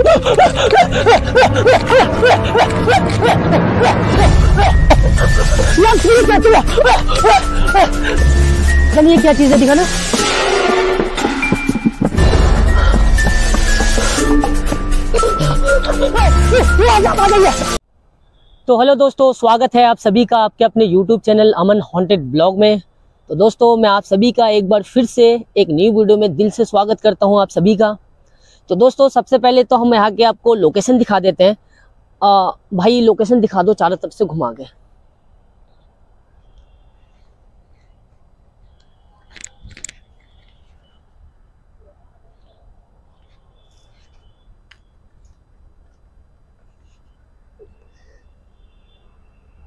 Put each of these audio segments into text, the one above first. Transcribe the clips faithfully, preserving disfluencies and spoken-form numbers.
चलिए क्या चीज है दिखाना। तो हेलो दोस्तों, स्वागत है आप सभी का आपके अपने YouTube channel Aman haunted blog में। तो दोस्तों मैं आप सभी का एक बार फिर से एक नई वीडियो में दिल से स्वागत करता हूं आप सभी का। तो दोस्तों सबसे पहले तो हम यहाँ के आपको लोकेशन दिखा देते हैं। आ, भाई लोकेशन दिखा दो चारों तरफ से घुमा के।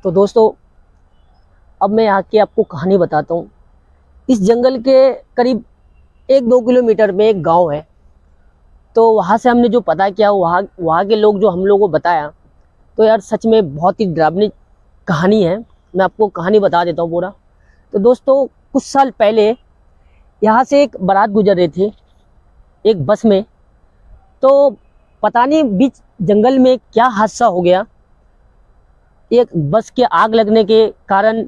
तो दोस्तों अब मैं यहाँ के आपको कहानी बताता हूँ। इस जंगल के करीब एक दो किलोमीटर में एक गांव है। तो वहाँ से हमने जो पता किया, वहाँ वहाँ के लोग जो हम लोगों को बताया, तो यार सच में बहुत ही डरावनी कहानी है। मैं आपको कहानी बता देता हूँ पूरा। तो दोस्तों कुछ साल पहले यहाँ से एक बारात गुजर रही थी एक बस में। तो पता नहीं बीच जंगल में क्या हादसा हो गया। एक बस के आग लगने के कारण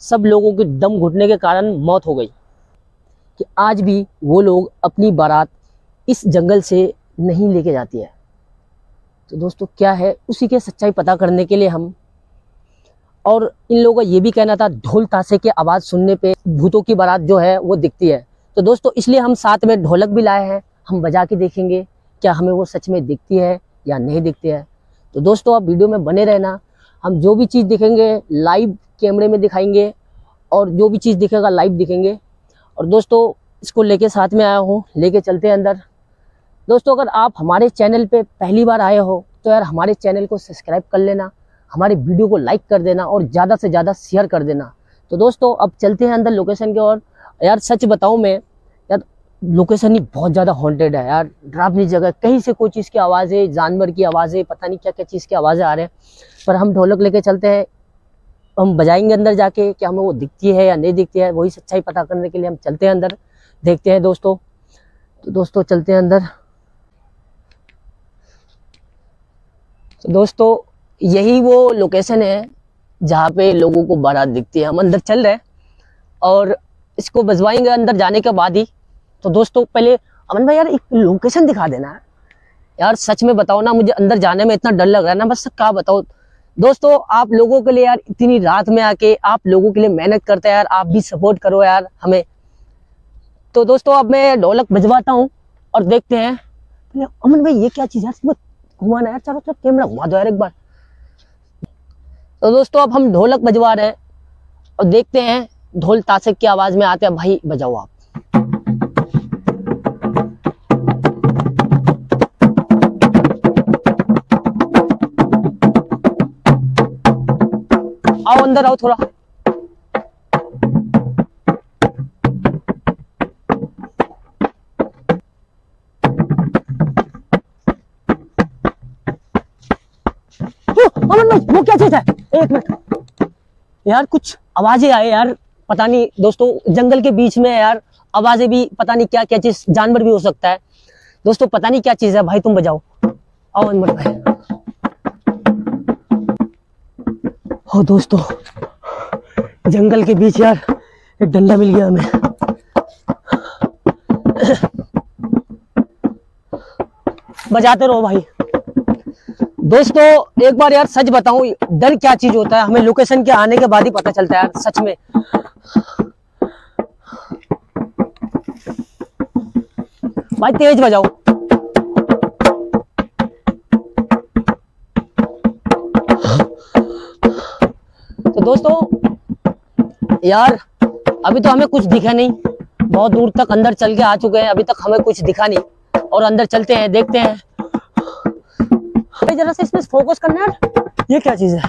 सब लोगों के दम घुटने के कारण मौत हो गई कि आज भी वो लोग अपनी बारात इस जंगल से नहीं लेके जाती है। तो दोस्तों क्या है उसी के सच्चाई पता करने के लिए हम, और इन लोगों का ये भी कहना था ढोल ताशे की आवाज़ सुनने पे भूतों की बारात जो है वो दिखती है। तो दोस्तों इसलिए हम साथ में ढोलक भी लाए हैं। हम बजा के देखेंगे क्या हमें वो सच में दिखती है या नहीं दिखती है। तो दोस्तों आप वीडियो में बने रहना। हम जो भी चीज़ दिखेंगे लाइव कैमरे में दिखाएंगे और जो भी चीज़ दिखेगा लाइव दिखेंगे। और दोस्तों इसको लेके साथ में आया हूँ, लेके चलते हैं अंदर। दोस्तों अगर आप हमारे चैनल पे पहली बार आए हो तो यार हमारे चैनल को सब्सक्राइब कर लेना, हमारे वीडियो को लाइक कर देना और ज़्यादा से ज़्यादा शेयर कर देना। तो दोस्तों अब चलते हैं अंदर लोकेशन की ओर। यार सच बताऊँ मैं, यार लोकेशन ही बहुत ज़्यादा हॉन्टेड है यार, डरावनी जगह। कहीं से कोई चीज़ की आवाज़ें, जानवर की आवाज़ें, पता नहीं क्या क्या चीज़ की आवाज़ें आ रहे हैं। पर हम ढोलक लेके चलते हैं, हम बजाएंगे अंदर जाके कि हमें वो दिखती है या नहीं दिखती है। वही सच्चाई पता करने के लिए हम चलते हैं अंदर, देखते हैं दोस्तों। तो दोस्तों चलते हैं अंदर। तो दोस्तों यही वो लोकेशन है जहाँ पे लोगों को बारात दिखती है। हम अंदर चल रहे हैं और इसको बजवाएंगे अंदर जाने के बाद ही। तो दोस्तों पहले अमन भाई यार एक लोकेशन दिखा देना यार। सच में बताओ ना, मुझे अंदर जाने में इतना डर लग रहा है ना, बस क्या बताओ। दोस्तों आप लोगों के लिए यार इतनी रात में आके आप लोगों के लिए मेहनत करते हैं यार, आप भी सपोर्ट करो यार हमें। तो दोस्तों अब मैं ढोलक बजवाता हूँ और देखते हैं। अमन भाई ये क्या चीज़ है, मत घुमाना यार चारों तरफ, कैमरा घुमा दो यार एक बार। तो दोस्तों अब हम ढोलक बजवा रहे हैं और देखते हैं ढोल ताशे की आवाज़ में आते हैं। भाई बजाओ आप। आओ अंदर आओ थोड़ा। अमन भाई वो क्या चीज है, एक मिनट यार कुछ आवाजें आए यार, पता नहीं दोस्तों जंगल के बीच में यार आवाजें भी, पता नहीं क्या क्या चीज, जानवर भी हो सकता है। दोस्तों पता नहीं क्या चीज है, भाई तुम बजाओ। आओ अमन भाई। ओ दोस्तों जंगल के बीच यार एक डंडा मिल गया हमें। बजाते रहो भाई। दोस्तों एक बार यार सच बताऊं, डर क्या चीज होता है हमें लोकेशन के आने के बाद ही पता चलता है यार सच में। भाई तेज बजाओ। तो दोस्तों यार अभी तो हमें कुछ दिखा नहीं, बहुत दूर तक अंदर चल के आ चुके हैं, अभी तक हमें कुछ दिखा नहीं। और अंदर चलते हैं, देखते हैं। भाई जरा से इसमें फोकस करना यार, ये क्या चीज है।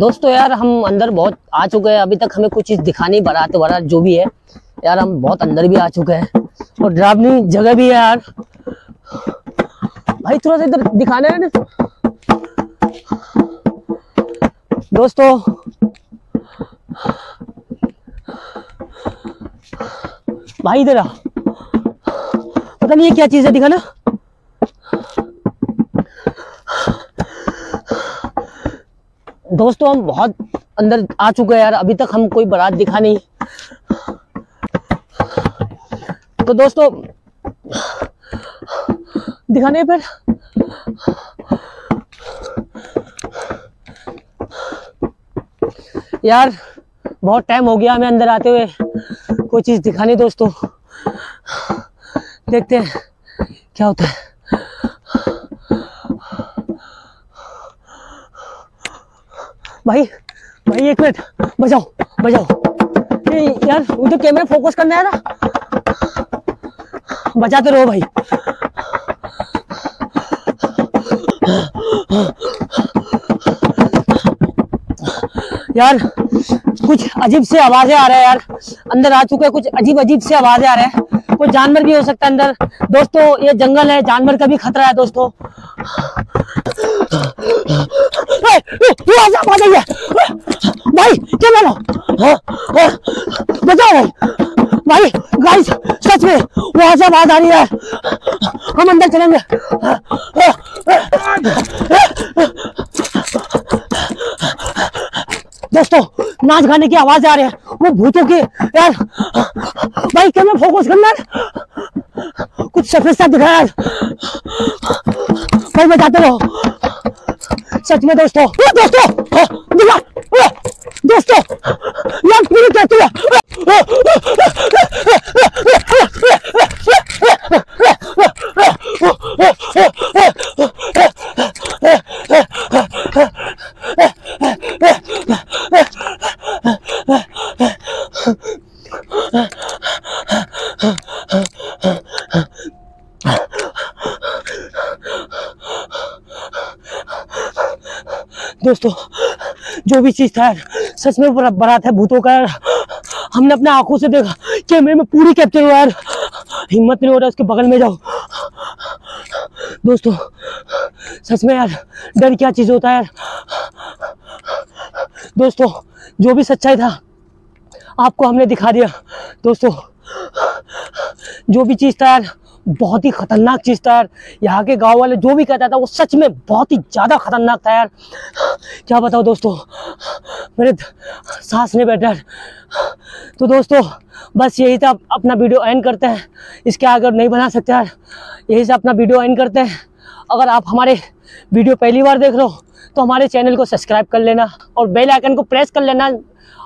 दोस्तों यार हम अंदर बहुत आ चुके हैं, अभी तक हमें कुछ चीज़ दिखानी बारात बारात जो भी है यार, हम बहुत अंदर भी आ चुके हैं और डरावनी जगह भी है यार। भाई थोड़ा सा इधर दिखाना है ना। दोस्तों भाई इधर आ, पता नहीं ये क्या चीज है, दिखा ना, दोस्तों हम बहुत अंदर आ चुके हैं यार, अभी तक हम कोई बारात दिखा नहीं। तो दोस्तों दिखाने पर यार बहुत टाइम हो गया हमें अंदर आते हुए, कोई चीज दिखाने। दोस्तों देखते हैं क्या होता है। भाई भाई एक मिनट, बजाओ बजाओ ये यार, मुझे कैमरा फोकस करना है ना, बजाते रहो भाई। यार कुछ अजीब से आवाजें आ रहा है यार, अंदर आ चुके हैं, कुछ अजीब अजीब से आवाजें आ रहा है, कोई जानवर भी हो सकता है अंदर। दोस्तों ये जंगल है, जानवर का भी खतरा है दोस्तों। ए, ए, ए, भाई क्या बोलो, बचाओ भाई, गाइस सच में वहां से आवाज आ रही है, हम अंदर चलेंगे। दोस्तों नाच गाने की आवाज आ रही है, वो भूतों के यार। भाई कैमरा फोकस करना, कुछ सफेद सा दिख रहा है भाई, बताते रहो सच में दोस्तों। दोस्तों दोस्तों यार पूरी कहती है, दोस्तों जो भी चीज था सच में बारात है भूतों का, हमने अपने आंखों से देखा, कैमरे में पूरी कैप्चर हुआ यार, हिम्मत नहीं हो रहा उसके बगल में जाओ। दोस्तों सच में यार डर क्या चीज होता है यार। दोस्तों जो भी सच्चाई था आपको हमने दिखा दिया। दोस्तों जो भी चीज था यार बहुत ही खतरनाक चीज था यार, यहाँ के गांव वाले जो भी कहता था वो सच में बहुत ही ज्यादा खतरनाक था यार, क्या बताओ दोस्तों, मेरे सांस नहीं बैठ रहा। तो दोस्तों बस यही था, अपना वीडियो एंड करते हैं, इसके आगे नहीं बना सकते यार, यही से अपना वीडियो एंड करते हैं। अगर आप हमारे वीडियो पहली बार देख रहे हो तो हमारे चैनल को सब्सक्राइब कर लेना और बेल आइकन को प्रेस कर लेना,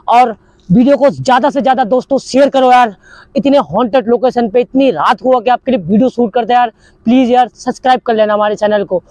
और वीडियो को ज़्यादा से ज़्यादा दोस्तों शेयर करो यार, इतने हॉन्टेड लोकेशन पे इतनी रात हुआ कि आपके लिए वीडियो शूट करते हैं यार, प्लीज़ यार सब्सक्राइब कर लेना हमारे चैनल को।